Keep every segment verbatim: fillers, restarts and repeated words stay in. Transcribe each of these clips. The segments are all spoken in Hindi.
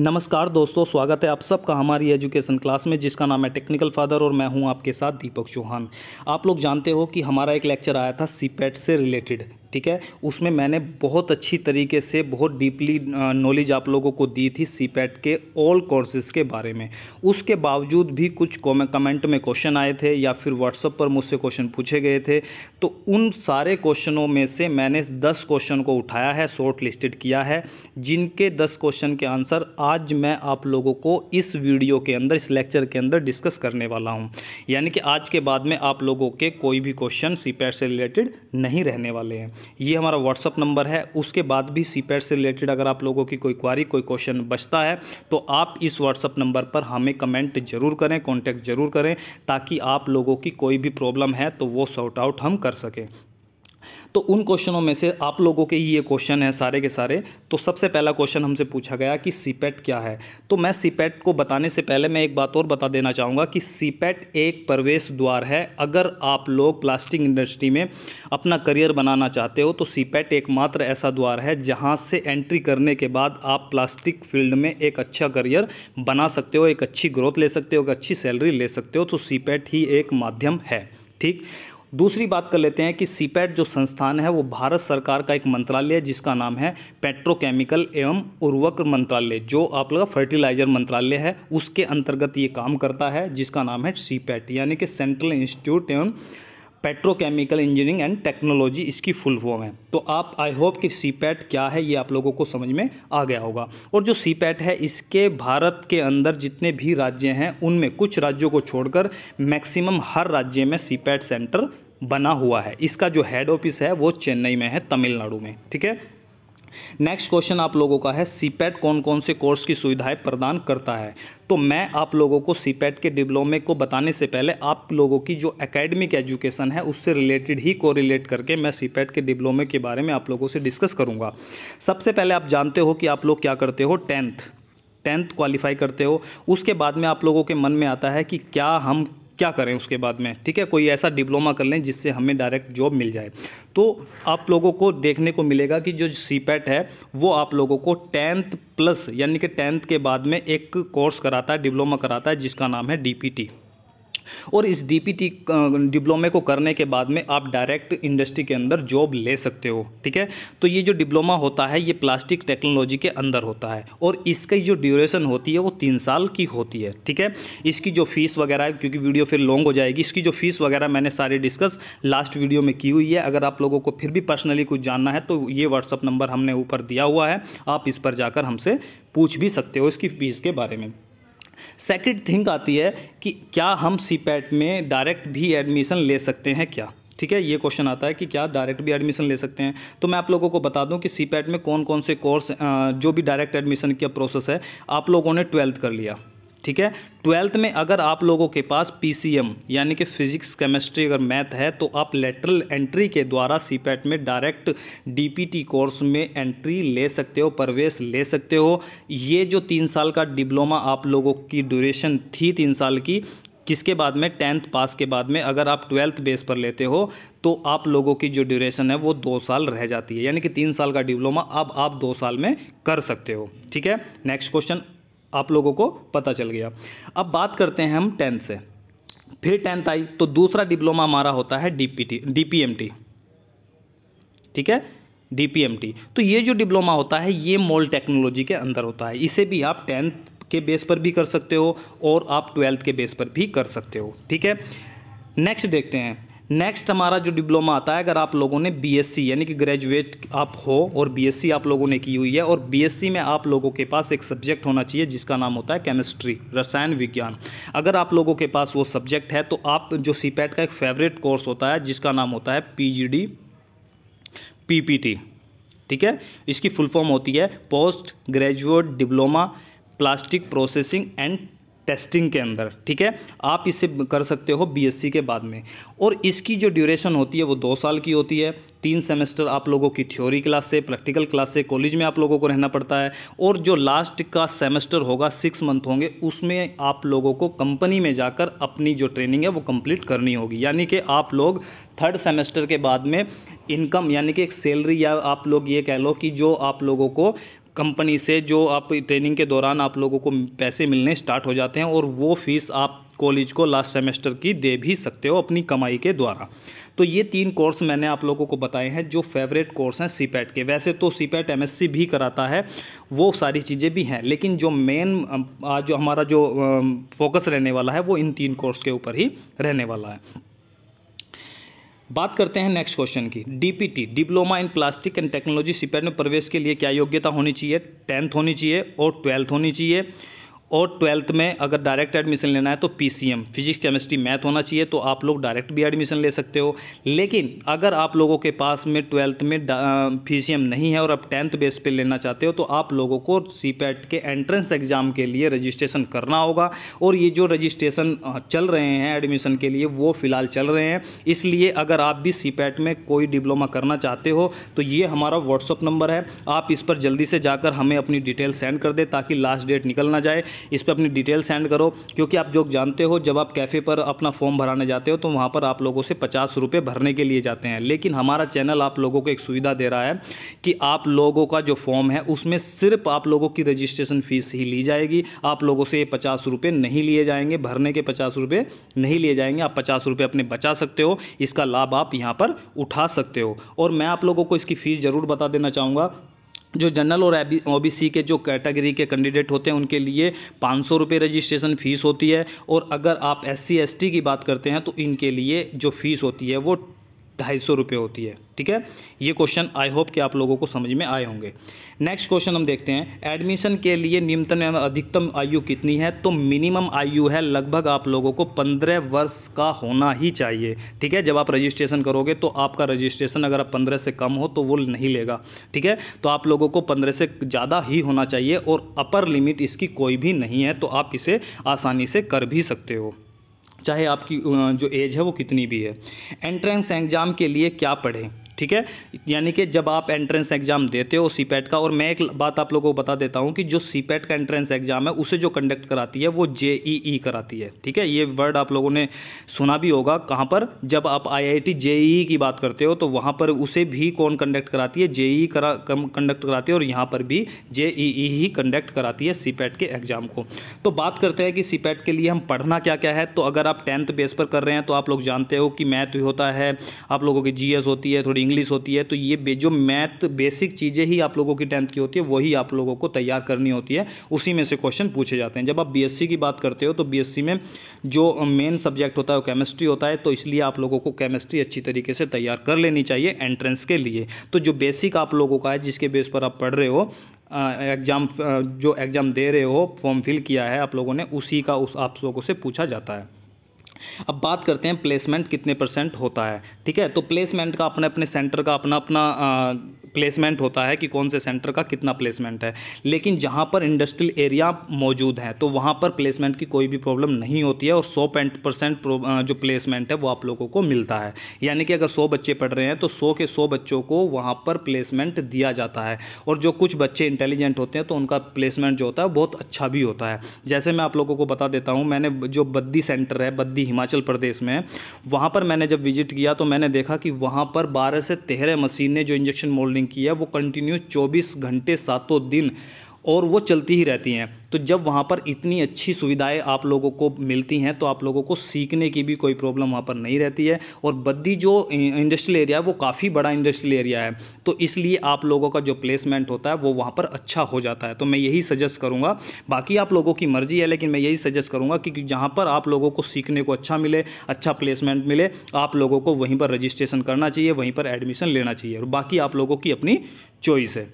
नमस्कार दोस्तों, स्वागत है आप सबका हमारी एजुकेशन क्लास में जिसका नाम है टेक्निकल फादर और मैं हूं आपके साथ दीपक चौहान। आप लोग जानते हो कि हमारा एक लेक्चर आया था सीपेट से रिलेटेड, ठीक है। उसमें मैंने बहुत अच्छी तरीके से बहुत डीपली नॉलेज आप लोगों को दी थी सीपेट के ऑल कोर्सेज़ के बारे में। उसके बावजूद भी कुछ कमेंट में क्वेश्चन आए थे या फिर व्हाट्सअप पर मुझसे क्वेश्चन पूछे गए थे, तो उन सारे क्वेश्चनों में से मैंने दस क्वेश्चन को उठाया है, शॉर्ट लिस्टेड किया है, जिनके दस क्वेश्चन के आंसर आज मैं आप लोगों को इस वीडियो के अंदर, इस लेक्चर के अंदर डिस्कस करने वाला हूं। यानी कि आज के बाद में आप लोगों के कोई भी क्वेश्चन सीपेट से रिलेटेड नहीं रहने वाले हैं। ये हमारा व्हाट्सअप नंबर है, उसके बाद भी सीपेट से रिलेटेड अगर आप लोगों की कोई क्वारी, कोई क्वेश्चन बचता है तो आप इस व्हाट्सअप नंबर पर हमें कमेंट जरूर करें, कॉन्टैक्ट जरूर करें, ताकि आप लोगों की कोई भी प्रॉब्लम है तो वो सॉर्ट आउट हम कर सकें। तो उन क्वेश्चनों में से आप लोगों के ये क्वेश्चन हैं सारे के सारे। तो सबसे पहला क्वेश्चन हमसे पूछा गया कि सीपेट क्या है। तो मैं सीपेट को बताने से पहले मैं एक बात और बता देना चाहूँगा कि सीपेट एक प्रवेश द्वार है। अगर आप लोग प्लास्टिक इंडस्ट्री में अपना करियर बनाना चाहते हो तो सीपेट एकमात्र ऐसा द्वार है जहाँ से एंट्री करने के बाद आप प्लास्टिक फील्ड में एक अच्छा करियर बना सकते हो, एक अच्छी ग्रोथ ले सकते हो, एक अच्छी सैलरी ले सकते हो। तो सीपेट ही एक माध्यम है, ठीक। दूसरी बात कर लेते हैं कि सीपेट जो संस्थान है वो भारत सरकार का एक मंत्रालय है जिसका नाम है पेट्रोकेमिकल एवं उर्वरक मंत्रालय, जो आप लोग फर्टिलाइजर मंत्रालय है, उसके अंतर्गत ये काम करता है जिसका नाम है सीपेट, यानी कि सेंट्रल इंस्टीट्यूट एवं पेट्रोकेमिकल इंजीनियरिंग एंड टेक्नोलॉजी, इसकी फुल फॉर्म है। तो आप आई होप कि सीपेट क्या है ये आप लोगों को समझ में आ गया होगा। और जो सीपेट है इसके भारत के अंदर जितने भी राज्य हैं उनमें, कुछ राज्यों को छोड़कर मैक्सिमम हर राज्य में सीपेट सेंटर बना हुआ है। इसका जो हेड ऑफिस है वो चेन्नई में है, तमिलनाडु में, ठीक है। नेक्स्ट क्वेश्चन आप लोगों का है सीपेट कौन कौन से कोर्स की सुविधाएं प्रदान करता है। तो मैं आप लोगों को सीपेट के डिप्लोमे को बताने से पहले आप लोगों की जो एकेडमिक एजुकेशन है उससे रिलेटेड ही को रिलेट करके मैं सीपेट के डिप्लोमे के बारे में आप लोगों से डिस्कस करूंगा। सबसे पहले आप जानते हो कि आप लोग क्या करते हो, टेंथ टेंथ क्वालिफाई करते हो। उसके बाद में आप लोगों के मन में आता है कि क्या हम क्या करें उसके बाद में, ठीक है, कोई ऐसा डिप्लोमा कर लें जिससे हमें डायरेक्ट जॉब मिल जाए। तो आप लोगों को देखने को मिलेगा कि जो सीपेट है वो आप लोगों को टेंथ प्लस, यानी कि टेंथ के बाद में एक कोर्स कराता है, डिप्लोमा कराता है जिसका नाम है डी पी टी। और इस डी पी टी डिप्लोमे को करने के बाद में आप डायरेक्ट इंडस्ट्री के अंदर जॉब ले सकते हो, ठीक है। तो ये जो डिप्लोमा होता है ये प्लास्टिक टेक्नोलॉजी के अंदर होता है और इसकी जो ड्यूरेशन होती है वो तीन साल की होती है, ठीक है। इसकी जो फीस वगैरह, क्योंकि वीडियो फिर लॉन्ग हो जाएगी, इसकी जो फीस वगैरह मैंने सारी डिस्कस लास्ट वीडियो में की हुई है। अगर आप लोगों को फिर भी पर्सनली कुछ जानना है तो ये व्हाट्सअप नंबर हमने ऊपर दिया हुआ है, आप इस पर जाकर हमसे पूछ भी सकते हो इसकी फीस के बारे में। सेकेंड थिंग आती है कि क्या हम सीपेट में डायरेक्ट भी एडमिशन ले सकते हैं क्या, ठीक है। ये क्वेश्चन आता है कि क्या डायरेक्ट भी एडमिशन ले सकते हैं। तो मैं आप लोगों को बता दूं कि सीपेट में कौन कौन से कोर्स, जो भी डायरेक्ट एडमिशन का प्रोसेस है, आप लोगों ने ट्वेल्थ कर लिया, ठीक है। ट्वेल्थ में अगर आप लोगों के पास पी सी एम यानी कि फिजिक्स, केमिस्ट्री, अगर मैथ है तो आप लेटरल एंट्री के द्वारा सीपेट में direct D P T course में एंट्री ले सकते हो, प्रवेश ले सकते हो। ये जो तीन साल का डिप्लोमा आप लोगों की ड्यूरेशन थी तीन साल की, किसके बाद में टेंथ पास के बाद में अगर आप ट्वेल्थ बेस पर लेते हो तो आप लोगों की जो ड्यूरेशन है वो दो साल रह जाती है, यानी कि तीन साल का डिप्लोमा अब आप दो साल में कर सकते हो, ठीक है। नेक्स्ट क्वेश्चन आप लोगों को पता चल गया। अब बात करते हैं हम टेंथ से, फिर टेंथ आई तो दूसरा डिप्लोमा हमारा होता है D P T D P M T, ठीक है, डी पी एम टी। तो ये जो डिप्लोमा होता है ये मोल्ड टेक्नोलॉजी के अंदर होता है। इसे भी आप टेंथ के बेस पर भी कर सकते हो और आप ट्वेल्थ के बेस पर भी कर सकते हो, ठीक है। नेक्स्ट देखते हैं, नेक्स्ट हमारा जो डिप्लोमा आता है, अगर आप लोगों ने बी एस सी यानी कि ग्रेजुएट आप हो और बी एस सी आप लोगों ने की हुई है, और बी एस सी में आप लोगों के पास एक सब्जेक्ट होना चाहिए जिसका नाम होता है केमिस्ट्री, रसायन विज्ञान। अगर आप लोगों के पास वो सब्जेक्ट है तो आप जो सीपेट का एक फेवरेट कोर्स होता है जिसका नाम होता है P G D P P T, ठीक है। इसकी फुल फॉर्म होती है post graduate diploma plastic processing and testing के अंदर, ठीक है। आप इसे कर सकते हो बीएससी के बाद में, और इसकी जो ड्यूरेशन होती है वो दो साल की होती है। तीन सेमेस्टर आप लोगों की थ्योरी क्लास से, प्रैक्टिकल क्लास से कॉलेज में आप लोगों को रहना पड़ता है, और जो लास्ट का सेमेस्टर होगा, सिक्स मंथ होंगे, उसमें आप लोगों को कंपनी में जाकर अपनी जो ट्रेनिंग है वो कंप्लीट करनी होगी। यानी कि आप लोग थर्ड सेमेस्टर के बाद में इनकम, यानी कि एक सैलरी, या आप लोग ये कह लो कि जो आप लोगों को कंपनी से जो आप ट्रेनिंग के दौरान आप लोगों को पैसे मिलने स्टार्ट हो जाते हैं, और वो फीस आप कॉलेज को लास्ट सेमेस्टर की दे भी सकते हो अपनी कमाई के द्वारा। तो ये तीन कोर्स मैंने आप लोगों को बताए हैं जो फेवरेट कोर्स हैं सीपेट के। वैसे तो सीपेट एमएससी भी कराता है, वो सारी चीज़ें भी हैं, लेकिन जो मेन आज जो हमारा जो फोकस रहने वाला है वो इन तीन कोर्स के ऊपर ही रहने वाला है। बात करते हैं नेक्स्ट क्वेश्चन की। DPT diploma in plastic and technology CIPET में प्रवेश के लिए क्या योग्यता होनी चाहिए? टेंथ होनी चाहिए और ट्वेल्थ होनी चाहिए, और ट्वेल्थ में अगर डायरेक्ट एडमिशन लेना है तो पीसीएम फिजिक्स केमिस्ट्री मैथ होना चाहिए, तो आप लोग डायरेक्ट भी एडमिशन ले सकते हो। लेकिन अगर आप लोगों के पास में ट्वेल्थ में पीसीएम नहीं है और आप टेंथ बेस पे लेना चाहते हो, तो आप लोगों को सीपेट के एंट्रेंस एग्ज़ाम के लिए रजिस्ट्रेशन करना होगा। और ये जो रजिस्ट्रेशन चल रहे हैं एडमिशन के लिए वो फ़िलहाल चल रहे हैं, इसलिए अगर आप भी सीपेट में कोई डिप्लोमा करना चाहते हो तो ये हमारा व्हाट्सअप नंबर है, आप इस पर जल्दी से जाकर हमें अपनी डिटेल सेंड कर दें ताकि लास्ट डेट निकल ना जाए। इस पर अपनी डिटेल सेंड करो, क्योंकि आप जो जानते हो जब आप कैफ़े पर अपना फॉर्म भराने जाते हो तो वहाँ पर आप लोगों से पचास रुपये भरने के लिए जाते हैं, लेकिन हमारा चैनल आप लोगों को एक सुविधा दे रहा है कि आप लोगों का जो फॉर्म है उसमें सिर्फ आप लोगों की रजिस्ट्रेशन फ़ीस ही ली जाएगी। आप लोगों से ये पचास रुपये नहीं लिए जाएंगे, भरने के पचास रुपये नहीं लिए जाएंगे, आप पचास रुपये अपने बचा सकते हो, इसका लाभ आप यहाँ पर उठा सकते हो। और मैं आप लोगों को इसकी फ़ीस ज़रूर बता देना चाहूँगा, जो जनरल और ओबीसी के जो कैटेगरी के कैंडिडेट होते हैं उनके लिए पाँच सौ रुपये रजिस्ट्रेशन फ़ीस होती है, और अगर आप एससी एसटी की बात करते हैं तो इनके लिए जो फ़ीस होती है वो ढाई सौ रुपये होती है। ठीक है, ये क्वेश्चन आई होप कि आप लोगों को समझ में आए होंगे। नेक्स्ट क्वेश्चन हम देखते हैं। एडमिशन के लिए न्यूनतम एवं अधिकतम आयु कितनी है? तो मिनिमम आयु है लगभग आप लोगों को पंद्रह वर्ष का होना ही चाहिए। ठीक है, जब आप रजिस्ट्रेशन करोगे तो आपका रजिस्ट्रेशन अगर आप पंद्रह से कम हो तो वो नहीं लेगा। ठीक है, तो आप लोगों को पंद्रह से ज़्यादा ही होना चाहिए, और अपर लिमिट इसकी कोई भी नहीं है, तो आप इसे आसानी से कर भी सकते हो चाहे आपकी जो एज है वो कितनी भी है। एंट्रेंस एग्ज़ाम के लिए क्या पढ़ें? ठीक है, यानी कि जब आप एंट्रेंस एग्ज़ाम देते हो सीपेट का, और मैं एक बात आप लोगों को बता देता हूं कि जो सीपेट का एंट्रेंस एग्ज़ाम है उसे जो कंडक्ट कराती है वो जेईई कराती है। ठीक है, ये वर्ड आप लोगों ने सुना भी होगा कहां पर, जब आप आईआईटी जेईई की बात करते हो तो वहां पर उसे भी कौन कंडक्ट कराती है? जेईई करा कंडक्ट कराती है, और यहाँ पर भी जेईई ही कंडक्ट कराती है सीपेट के एग्ज़ाम को। तो बात करते हैं कि सीपेट के लिए हम पढ़ना क्या क्या है। तो अगर आप टेंथ बेस पर कर रहे हैं तो आप लोग जानते हो कि मैथ भी होता है, आप लोगों की जीएस होती है, थोड़ी इंग्लिश होती है, तो ये जो मैथ बेसिक चीज़ें ही आप लोगों की टेंथ की होती है वही आप लोगों को तैयार करनी होती है, उसी में से क्वेश्चन पूछे जाते हैं। जब आप बीएससी की बात करते हो तो बीएससी में जो मेन सब्जेक्ट होता है वो केमिस्ट्री होता है, तो इसलिए आप लोगों को केमिस्ट्री अच्छी तरीके से तैयार कर लेनी चाहिए एंट्रेंस के लिए। तो जो बेसिक आप लोगों का है जिसके बेस पर आप पढ़ रहे हो, एग्ज़ाम जो एग्ज़ाम दे रहे हो, फॉर्म फिल किया है आप लोगों ने, उसी का उस आप लोगों से पूछा जाता है। अब बात करते हैं प्लेसमेंट कितने परसेंट होता है। ठीक है, तो प्लेसमेंट का अपने अपने सेंटर का अपना अपना प्लेसमेंट होता है कि कौन से सेंटर का कितना प्लेसमेंट है, लेकिन जहां पर इंडस्ट्रियल एरिया मौजूद हैं तो वहां पर प्लेसमेंट की कोई भी प्रॉब्लम नहीं होती है, और सौ परसेंट जो प्लेसमेंट है वो आप लोगों को मिलता है। यानी कि अगर सौ बच्चे पढ़ रहे हैं तो सौ के सौ बच्चों को वहाँ पर प्लेसमेंट दिया जाता है, और जो कुछ बच्चे इंटेलिजेंट होते हैं तो उनका प्लेसमेंट जो होता है बहुत अच्छा भी होता है। जैसे मैं आप लोगों को बता देता हूँ, मैंने जो बद्दी सेंटर है, बद्दी हिमाचल प्रदेश में, वहाँ पर मैंने जब विजिट किया तो मैंने देखा कि वहाँ पर बारह से तेरह मशीनें जो इंजेक्शन मोल्डिंग की है वो कंटिन्यू चौबीस घंटे सातों दिन और वो चलती ही रहती हैं। तो जब वहाँ पर इतनी अच्छी सुविधाएं आप लोगों को मिलती हैं तो आप लोगों को सीखने की भी कोई प्रॉब्लम वहाँ पर नहीं रहती है। और बद्दी जो इंडस्ट्रियल एरिया है वो काफ़ी बड़ा इंडस्ट्रियल एरिया है, तो इसलिए आप लोगों का जो प्लेसमेंट होता है वो वहाँ पर अच्छा हो जाता है। तो मैं यही सजेस्ट करूँगा, बाकी आप लोगों की मर्ज़ी है, लेकिन मैं यही सजेस्ट करूँगा कि जहाँ पर आप लोगों को सीखने को अच्छा मिले, अच्छा प्लेसमेंट मिले, आप लोगों को वहीं पर रजिस्ट्रेशन करना चाहिए, वहीं पर एडमिशन लेना चाहिए, और बाकी आप लोगों की अपनी चॉइस है।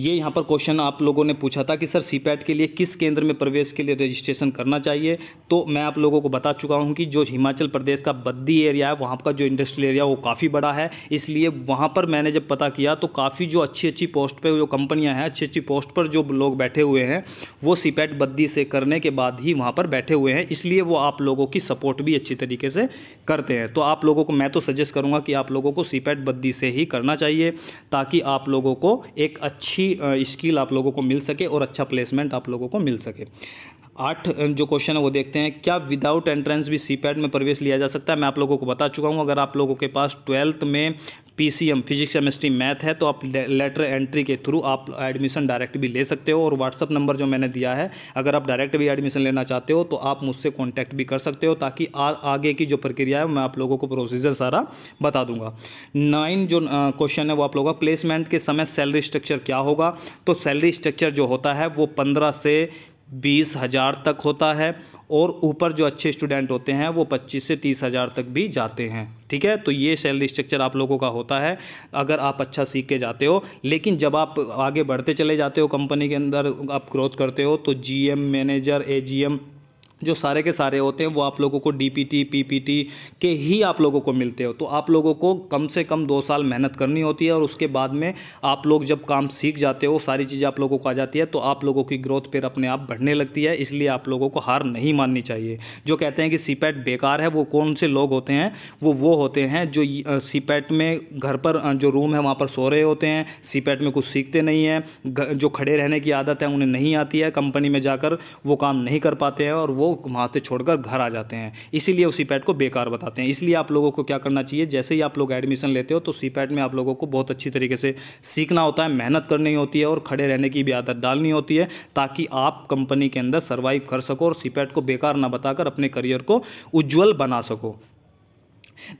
ये यहाँ पर क्वेश्चन आप लोगों ने पूछा था कि सर सीपेट के लिए किस केंद्र में प्रवेश के लिए रजिस्ट्रेशन करना चाहिए, तो मैं आप लोगों को बता चुका हूँ कि जो हिमाचल प्रदेश का बद्दी एरिया है वहाँ का जो इंडस्ट्रियल एरिया वो काफ़ी बड़ा है, इसलिए वहाँ पर मैंने जब पता किया तो काफ़ी जो अच्छी अच्छी पोस्ट पर जो कंपनियाँ हैं, अच्छी अच्छी पोस्ट पर जो लोग बैठे हुए हैं वो सीपेट बद्दी से करने के बाद ही वहाँ पर बैठे हुए हैं, इसलिए वो आप लोगों की सपोर्ट भी अच्छी तरीके से करते हैं। तो आप लोगों को मैं तो सजेस्ट करूँगा कि आप लोगों को सीपेट बद्दी से ही करना चाहिए, ताकि आप लोगों को एक अच्छी स्किल आप लोगों को मिल सके और अच्छा प्लेसमेंट आप लोगों को मिल सके। आठ जो क्वेश्चन है वो देखते हैं। क्या विदाउट एंट्रेंस भी सीपेट में प्रवेश लिया जा सकता है? मैं आप लोगों को बता चुका हूं, अगर आप लोगों के पास ट्वेल्थ में पीसीएम फिजिक्स केमिस्ट्री मैथ है तो आप लेटर एंट्री के थ्रू आप एडमिशन डायरेक्ट भी ले सकते हो। और व्हाट्सअप नंबर जो मैंने दिया है, अगर आप डायरेक्ट भी एडमिशन लेना चाहते हो तो आप मुझसे कॉन्टैक्ट भी कर सकते हो, ताकि आ, आगे की जो प्रक्रिया है मैं आप लोगों को प्रोसीजर सारा बता दूंगा। नाइन जो क्वेश्चन है वो आप लोगों का, प्लेसमेंट के समय सैलरी स्ट्रक्चर क्या होगा, तो सैलरी स्ट्रक्चर जो होता है वो पंद्रह से बीस हज़ार तक होता है और ऊपर जो अच्छे स्टूडेंट होते हैं वो पच्चीस से तीस हज़ार तक भी जाते हैं। ठीक है, तो ये सैलरी स्ट्रक्चर आप लोगों का होता है अगर आप अच्छा सीख के जाते हो। लेकिन जब आप आगे बढ़ते चले जाते हो, कंपनी के अंदर आप ग्रोथ करते हो, तो जीएम, मैनेजर, एजीएम जो सारे के सारे होते हैं वो आप लोगों को डीपीटी, पीपीटी के ही आप लोगों को मिलते हो। तो आप लोगों को कम से कम दो साल मेहनत करनी होती है और उसके बाद में आप लोग जब काम सीख जाते हो, सारी चीज़ें आप लोगों को आ जाती है, तो आप लोगों की ग्रोथ पर अपने आप बढ़ने लगती है। इसलिए आप लोगों को हार नहीं माननी चाहिए। जो कहते हैं कि सीपेट बेकार है, वो कौन से लोग होते हैं, वो वो होते हैं जो सीपेट में घर पर जो रूम है वहाँ पर सो रहे होते हैं, सीपेट में कुछ सीखते नहीं हैं, जो खड़े रहने की आदत है उन्हें नहीं आती है, कंपनी में जाकर वो काम नहीं कर पाते हैं और वो वहाँ से छोड़कर घर आ जाते हैं, इसीलिए वो सीपेट को बेकार बताते हैं। इसलिए आप लोगों को क्या करना चाहिए, जैसे ही आप लोग एडमिशन लेते हो तो सीपेट में आप लोगों को बहुत अच्छी तरीके से सीखना होता है, मेहनत करनी होती है और खड़े रहने की भी आदत डालनी होती है, ताकि आप कंपनी के अंदर सर्वाइव कर सको और सीपेट को बेकार ना बताकर अपने करियर को उज्जवल बना सको।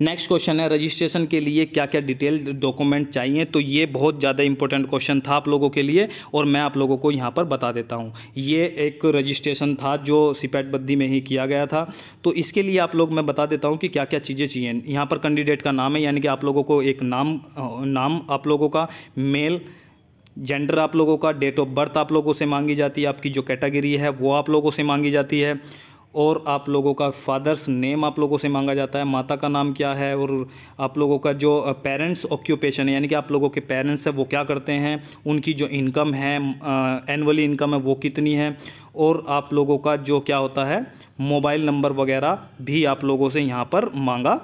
नेक्स्ट क्वेश्चन है, रजिस्ट्रेशन के लिए क्या क्या डिटेल डॉक्यूमेंट चाहिए, तो ये बहुत ज़्यादा इंपॉर्टेंट क्वेश्चन था आप लोगों के लिए और मैं आप लोगों को यहाँ पर बता देता हूँ। ये एक रजिस्ट्रेशन था जो सीपेट बद्दी में ही किया गया था, तो इसके लिए आप लोग, मैं बता देता हूँ कि क्या क्या चीज़ें चाहिए। यहाँ पर कैंडिडेट का नाम है, यानी कि आप लोगों को एक नाम नाम आप लोगों का, मेल, जेंडर आप लोगों का, डेट ऑफ बर्थ आप लोगों से मांगी जाती है, आपकी जो कैटेगरी है वो आप लोगों से मांगी जाती है, और आप लोगों का फादर्स नेम आप लोगों से मांगा जाता है, माता का नाम क्या है, और आप लोगों का जो पेरेंट्स ऑक्यूपेशन है, यानी कि आप लोगों के पेरेंट्स हैं वो क्या करते हैं, उनकी जो इनकम है, एनुअली इनकम है वो कितनी है, और आप लोगों का जो क्या होता है मोबाइल नंबर वगैरह भी आप लोगों से यहाँ पर मांगा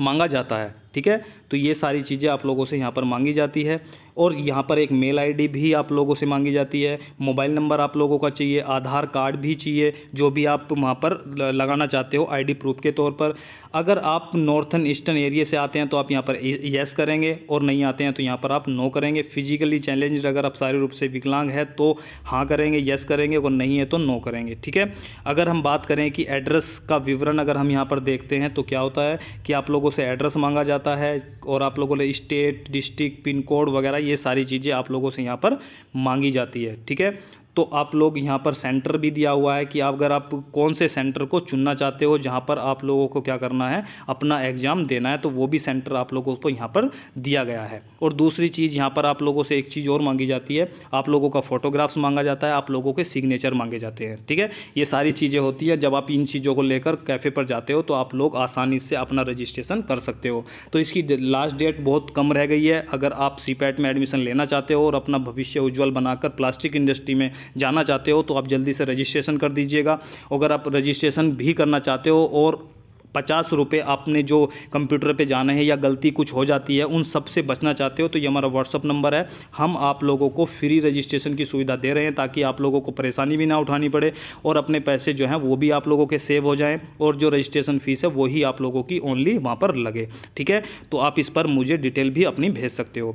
मांगा जाता है। ठीक है, तो ये सारी चीज़ें आप लोगों से यहाँ पर मांगी जाती है, और यहाँ पर एक मेल आईडी भी आप लोगों से मांगी जाती है, मोबाइल नंबर आप लोगों का चाहिए, आधार कार्ड भी चाहिए जो भी आप वहाँ पर लगाना चाहते हो आईडी प्रूफ के तौर पर। अगर आप नॉर्थन ईस्टर्न एरिया से आते हैं तो आप यहाँ पर येस करेंगे और नहीं आते हैं तो यहाँ पर आप नो करेंगे। फिजिकली चैलेंज, अगर आप शारीरिक रूप से विकलांग है तो हाँ करेंगे, येस करेंगे, और नहीं है तो नो करेंगे। ठीक है, अगर हम बात करें कि एड्रेस का विवरण अगर हम यहाँ पर देखते हैं तो क्या होता है कि आप लोगों से एड्रेस मांगा जाता है और आप लोगों ने स्टेट, डिस्ट्रिक्ट, पिन कोड वगैरह ये सारी चीज़ें आप लोगों से यहाँ पर मांगी जाती है। ठीक है, तो आप लोग यहाँ पर सेंटर भी दिया हुआ है कि आप अगर आप कौन से सेंटर को चुनना चाहते हो जहाँ पर आप लोगों को क्या करना है, अपना एग्ज़ाम देना है, तो वो भी सेंटर आप लोगों को यहाँ पर दिया गया है। और दूसरी चीज़ यहाँ पर आप लोगों से एक चीज़ और मांगी जाती है, आप लोगों का फोटोग्राफ्स मांगा जाता है, आप लोगों के सिग्नेचर मांगे जाते हैं। ठीक है, ये सारी चीज़ें होती है। जब आप इन चीज़ों को लेकर कैफ़े पर जाते हो तो आप लोग आसानी से अपना रजिस्ट्रेशन कर सकते हो। तो इसकी लास्ट डेट बहुत कम रह गई है। अगर आप सीपेट में एडमिशन लेना चाहते हो और अपना भविष्य उज्ज्वल बनाकर प्लास्टिक इंडस्ट्री में जाना चाहते हो तो आप जल्दी से रजिस्ट्रेशन कर दीजिएगा। अगर आप रजिस्ट्रेशन भी करना चाहते हो और पचास रुपये आपने जो कंप्यूटर पे जाने हैं या गलती कुछ हो जाती है उन सब से बचना चाहते हो तो ये हमारा व्हाट्सअप नंबर है। हम आप लोगों को फ्री रजिस्ट्रेशन की सुविधा दे रहे हैं ताकि आप लोगों को परेशानी भी ना उठानी पड़े और अपने पैसे जो हैं वो भी आप लोगों के सेव हो जाएं और जो रजिस्ट्रेशन फ़ीस है वही आप लोगों की ओनली वहाँ पर लगे। ठीक है, तो आप इस पर मुझे डिटेल भी अपनी भेज सकते हो।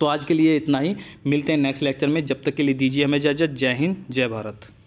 तो आज के लिए इतना ही, मिलते हैं नेक्स्ट लेक्चर में। जब तक के लिए दीजिए हमें इजाजत। जय हिंद, जय भारत।